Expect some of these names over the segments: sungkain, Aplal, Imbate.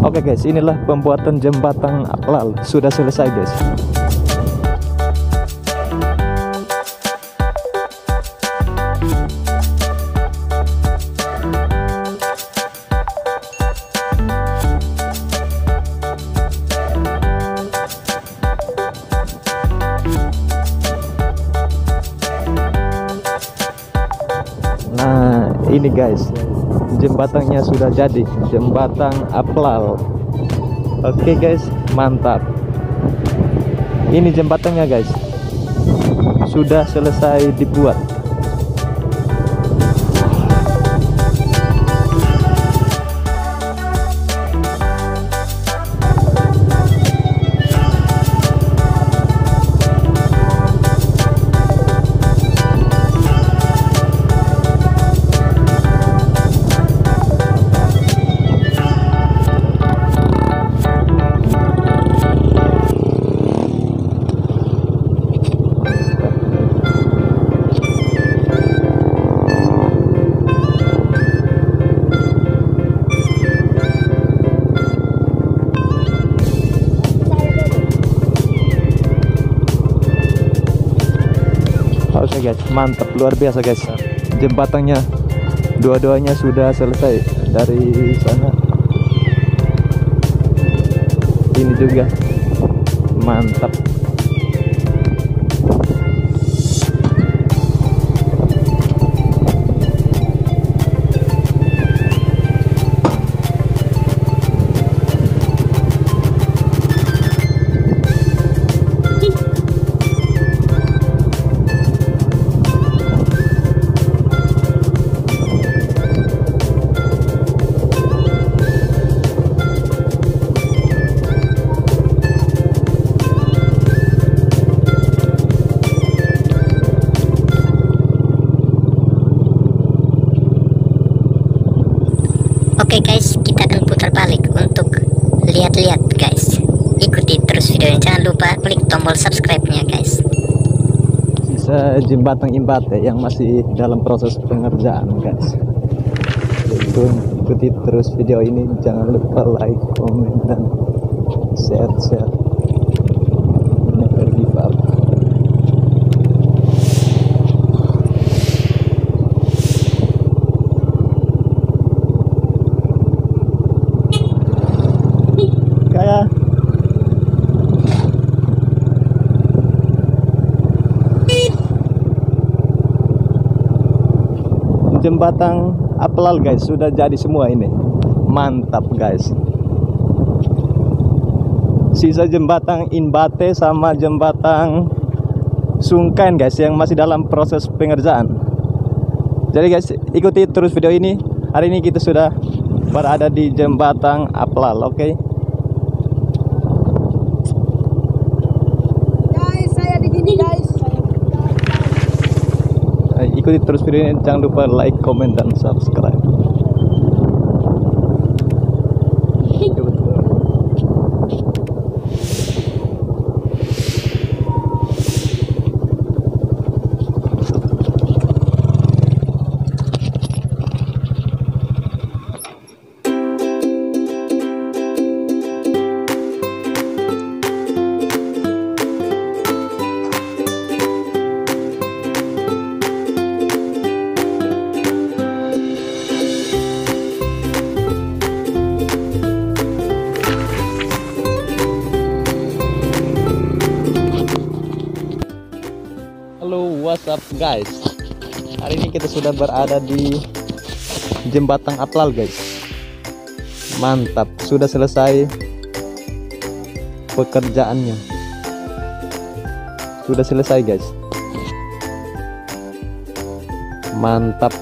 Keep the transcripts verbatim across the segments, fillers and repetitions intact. Oke guys, inilah pembuatan jembatan Aplal sudah selesai guys. Nah, ini guys, jembatannya sudah jadi, jembatan Aplal. Oke guys, mantap. Ini jembatannya guys, sudah selesai dibuat. Oke guys, mantap, luar biasa guys. Jembatannya dua-duanya sudah selesai dari sana. Ini juga mantap. Oke guys, kita akan putar balik untuk lihat-lihat guys. Ikuti terus videonya, jangan lupa klik tombol subscribe-nya guys. Sisa jembatan Imbate yang masih dalam proses pengerjaan guys. Ikuti terus video ini, jangan lupa like, komen, dan share-share. Never give up. Jembatan Aplal guys, sudah jadi semua ini. Mantap guys. Sisa jembatan Imbate sama jembatan Sungkain guys, yang masih dalam proses pengerjaan. Jadi guys, ikuti terus video ini. Hari ini kita sudah berada di jembatan Aplal, oke okay? Ikuti terus video ini, jangan lupa like, comment, dan subscribe. What's up guys, hari ini kita sudah berada di jembatan Aplal guys. Mantap, sudah selesai pekerjaannya, sudah selesai guys. Mantap.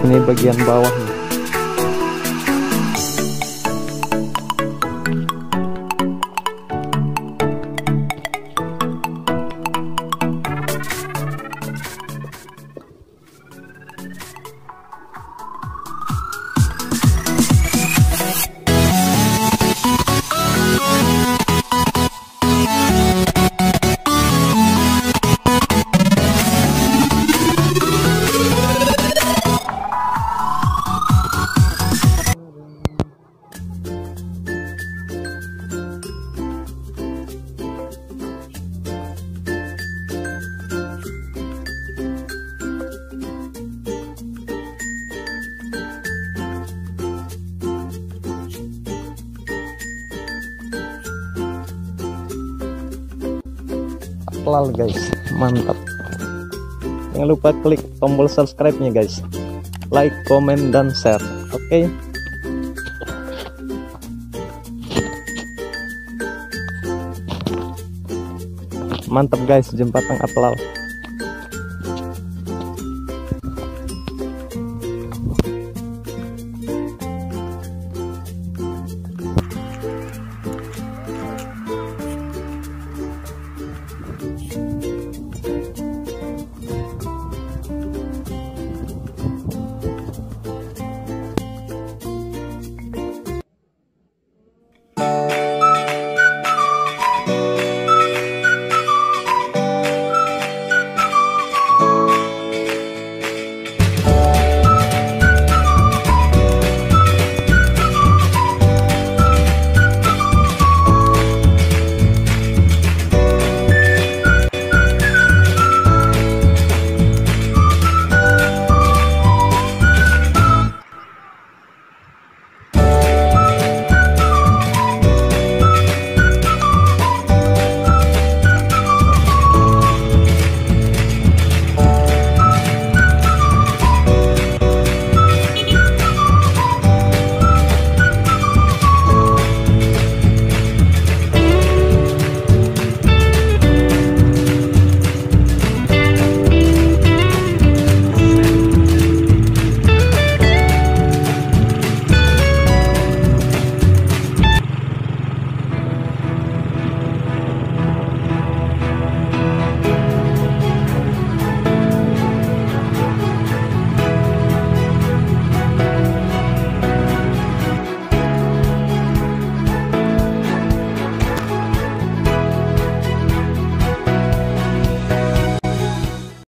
Ini bagian bawah nih. Aplal guys, mantap. Jangan lupa klik tombol subscribe-nya guys, like, comment, dan share. Oke okay? Mantap guys, jembatan Aplal.